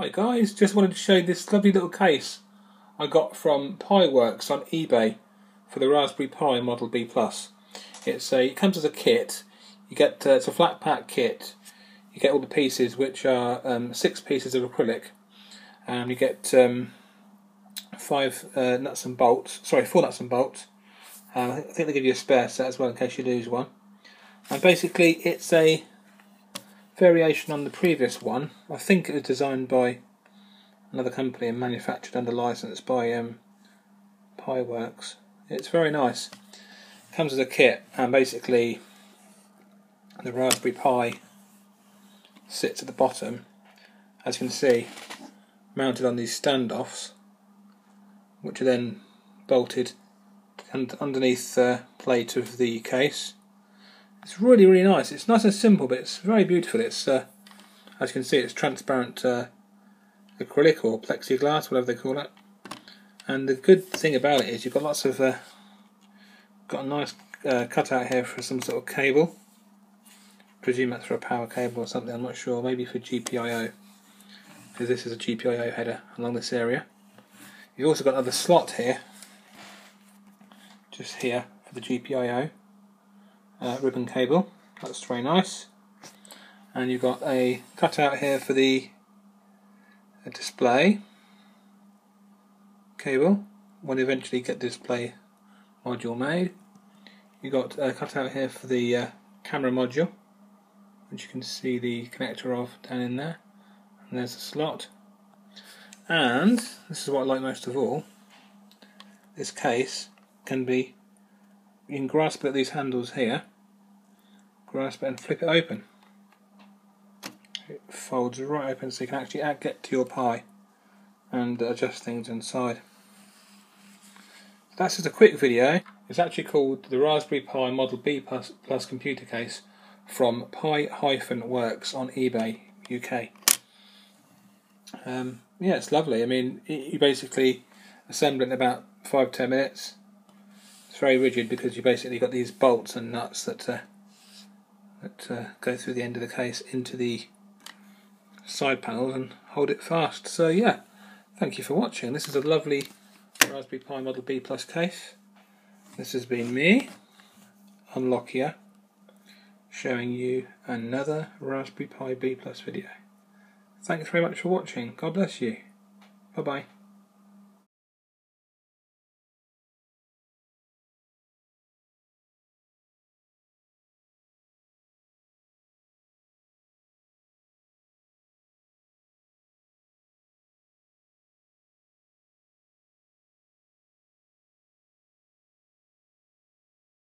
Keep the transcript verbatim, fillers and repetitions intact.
Hi guys, just wanted to show you this lovely little case I got from Pi-Works on eBay for the Raspberry Pi Model B plus. It's a, it comes as a kit. You get uh, it's a flat pack kit. You get all the pieces, which are um, six pieces of acrylic, and you get um, five uh, nuts and bolts. Sorry, four nuts and bolts. Uh, I think they give you a spare set as well in case you lose one. And basically, it's a variation on the previous one. I think it was designed by another company and manufactured under license by um, Pi-Works. It's very nice. It comes as a kit, and basically the Raspberry Pi sits at the bottom, as you can see, mounted on these standoffs, which are then bolted and underneath the plate of the case. It's really, really nice. It's nice and simple, but it's very beautiful. It's uh, as you can see, it's transparent uh, acrylic or plexiglass, whatever they call it. And the good thing about it is you've got lots of uh, got a nice uh, cutout here for some sort of cable. I presume that's for a power cable or something. I'm not sure. Maybe for G P I O, because this is a G P I O header along this area. You've also got another slot here, just here for the G P I O. Uh, ribbon cable, that's very nice, and you've got a cutout here for the uh, display cable when you eventually get the display module made. You've got a cutout here for the uh, camera module, which you can see the connector of down in there, and there's a slot. And this is what I like most of all, this case can be, you can grasp it at these handles here, grasp it and flip it open. It folds right open so you can actually get to your Pi and adjust things inside. That's just a quick video. It's actually called the Raspberry Pi Model B plus Computer Case from Pi-Works on eBay U K. Um, yeah, it's lovely. I mean, you basically assemble it in about five to ten minutes. Very rigid because you basically got these bolts and nuts that uh, that uh, go through the end of the case into the side panels and hold it fast. So yeah, thank you for watching. This is a lovely Raspberry Pi Model B plus case. This has been me, Unlokia, showing you another Raspberry Pi B plus video. Thanks very much for watching. God bless you. Bye bye.